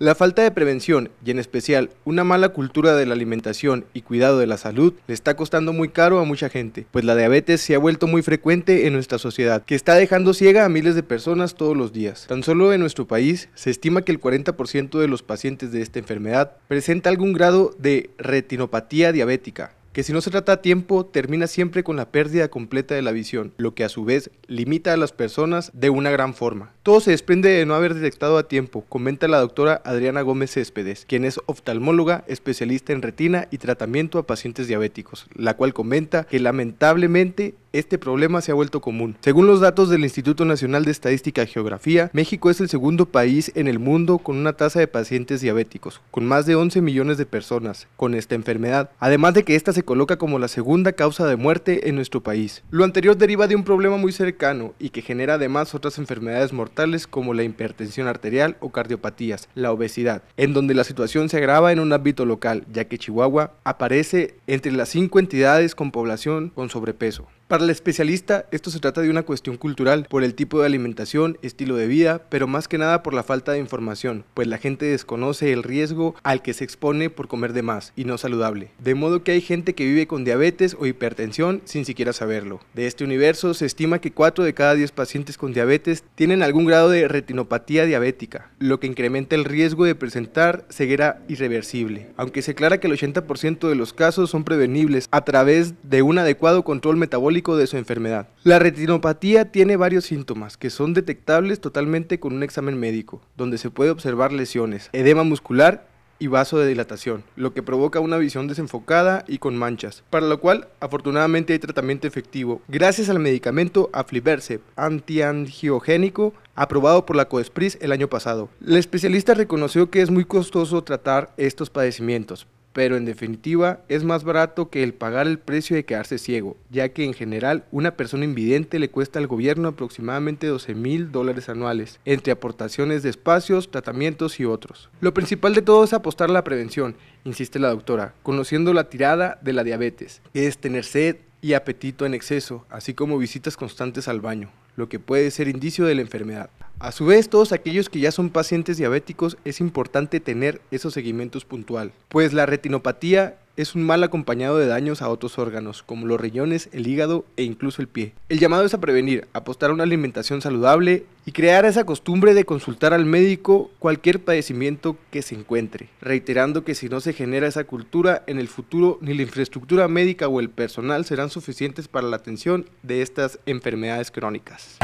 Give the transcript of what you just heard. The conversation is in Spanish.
La falta de prevención y en especial una mala cultura de la alimentación y cuidado de la salud le está costando muy caro a mucha gente, pues la diabetes se ha vuelto muy frecuente en nuestra sociedad, que está dejando ciega a miles de personas todos los días. Tan solo en nuestro país se estima que el 40% de los pacientes de esta enfermedad presenta algún grado de retinopatía diabética, que si no se trata a tiempo termina siempre con la pérdida completa de la visión, lo que a su vez limita a las personas de una gran forma. Todo se desprende de no haber detectado a tiempo, comenta la doctora Adriana Gómez Céspedes, quien es oftalmóloga especialista en retina y tratamiento a pacientes diabéticos, la cual comenta que lamentablemente este problema se ha vuelto común. Según los datos del Instituto Nacional de Estadística y Geografía, México es el segundo país en el mundo con una tasa de pacientes diabéticos, con más de 11 millones de personas con esta enfermedad, además de que esta se coloca como la segunda causa de muerte en nuestro país. Lo anterior deriva de un problema muy cercano y que genera además otras enfermedades mortales como la hipertensión arterial o cardiopatías, la obesidad, en donde la situación se agrava en un ámbito local, ya que Chihuahua aparece entre las 5 entidades con población con sobrepeso. Para la especialista, esto se trata de una cuestión cultural, por el tipo de alimentación, estilo de vida, pero más que nada por la falta de información, pues la gente desconoce el riesgo al que se expone por comer de más y no saludable. De modo que hay gente que vive con diabetes o hipertensión sin siquiera saberlo. De este universo se estima que 4 de cada 10 pacientes con diabetes tienen algún grado de retinopatía diabética, lo que incrementa el riesgo de presentar ceguera irreversible, aunque se aclara que el 80% de los casos son prevenibles a través de un adecuado control metabólico de su enfermedad. La retinopatía tiene varios síntomas que son detectables totalmente con un examen médico, donde se puede observar lesiones, edema muscular y vasodilatación, lo que provoca una visión desenfocada y con manchas, para lo cual afortunadamente hay tratamiento efectivo gracias al medicamento aflibercept, antiangiogénico, aprobado por la COESPRIS el año pasado. La especialista reconoció que es muy costoso tratar estos padecimientos, pero en definitiva es más barato que el pagar el precio de quedarse ciego, ya que en general una persona invidente le cuesta al gobierno aproximadamente $12,000 anuales, entre aportaciones de espacios, tratamientos y otros. Lo principal de todo es apostar a la prevención, insiste la doctora, conociendo la tirada de la diabetes, que es tener sed y apetito en exceso, así como visitas constantes al baño, lo que puede ser indicio de la enfermedad. A su vez, todos aquellos que ya son pacientes diabéticos es importante tener esos seguimientos puntual, pues la retinopatía es un mal acompañado de daños a otros órganos, como los riñones, el hígado e incluso el pie. El llamado es a prevenir, apostar a una alimentación saludable y crear esa costumbre de consultar al médico cualquier padecimiento que se encuentre, reiterando que si no se genera esa cultura, en el futuro ni la infraestructura médica o el personal serán suficientes para la atención de estas enfermedades crónicas.